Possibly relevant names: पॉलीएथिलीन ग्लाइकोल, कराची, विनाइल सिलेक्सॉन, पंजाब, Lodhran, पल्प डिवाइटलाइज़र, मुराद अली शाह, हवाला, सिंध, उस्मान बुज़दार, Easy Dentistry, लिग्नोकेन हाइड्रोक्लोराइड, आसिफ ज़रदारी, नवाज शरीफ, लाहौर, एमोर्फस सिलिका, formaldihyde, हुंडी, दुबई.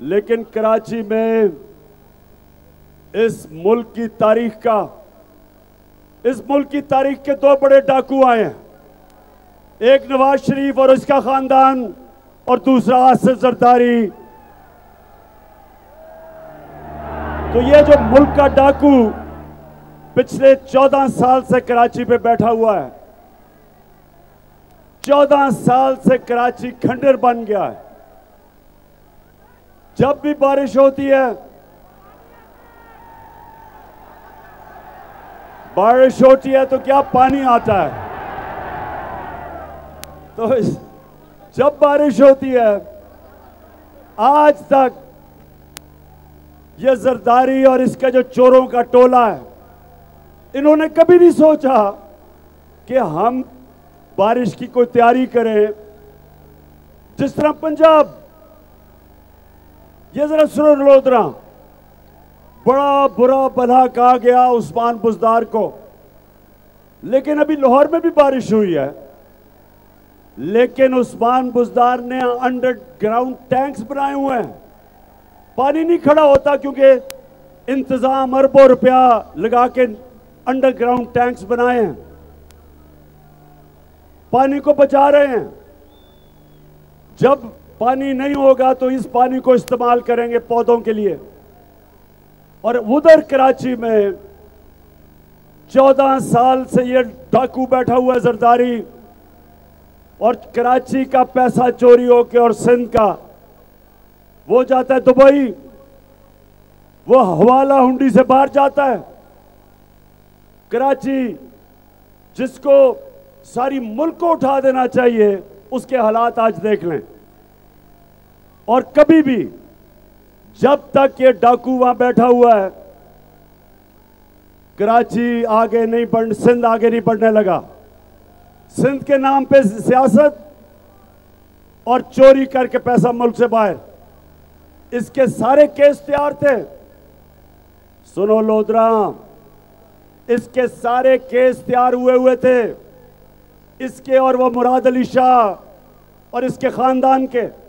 लेकिन कराची में इस मुल्क की तारीख का, इस मुल्क की तारीख के दो बड़े डाकू आए हैं, एक नवाज शरीफ और उसका खानदान और दूसरा आसिफ ज़रदारी। तो ये जो मुल्क का डाकू पिछले 14 साल से कराची पे बैठा हुआ है, 14 साल से कराची खंडर बन गया है। जब भी बारिश होती है, बारिश होती है तो क्या पानी आता है। तो जब बारिश होती है, आज तक ये ज़रदारी और इसका जो चोरों का टोला है, इन्होंने कभी नहीं सोचा कि हम बारिश की कोई तैयारी करें। जिस तरह पंजाब, ये जरा सुनो लोधरा, बड़ा बुरा भला कहा गया उस्मान बुज़दार को, लेकिन अभी लाहौर में भी बारिश हुई है, लेकिन उस्मान बुज़दार ने अंडरग्राउंड टैंक्स बनाए हुए हैं, पानी नहीं खड़ा होता क्योंकि इंतजाम अरबों रुपया लगा के अंडरग्राउंड टैंक्स बनाए हैं, पानी को बचा रहे हैं। जब पानी नहीं होगा तो इस पानी को इस्तेमाल करेंगे पौधों के लिए। और उधर कराची में 14 साल से ये डाकू बैठा हुआ है ज़रदारी, और कराची का पैसा चोरी होके और सिंध का वो जाता है दुबई, वो हवाला हुंडी से बाहर जाता है। कराची जिसको सारी मुल्क को उठा देना चाहिए, उसके हालात आज देख लें। और कभी भी जब तक ये डाकू वहां बैठा हुआ है, कराची आगे नहीं बढ़, सिंध आगे नहीं बढ़ने लगा। सिंध के नाम पे सियासत और चोरी करके पैसा मुल्क से बाहर, इसके सारे केस तैयार थे। सुनो लोधरा, इसके सारे केस तैयार हुए थे, इसके और वो मुराद अली शाह और इसके खानदान के।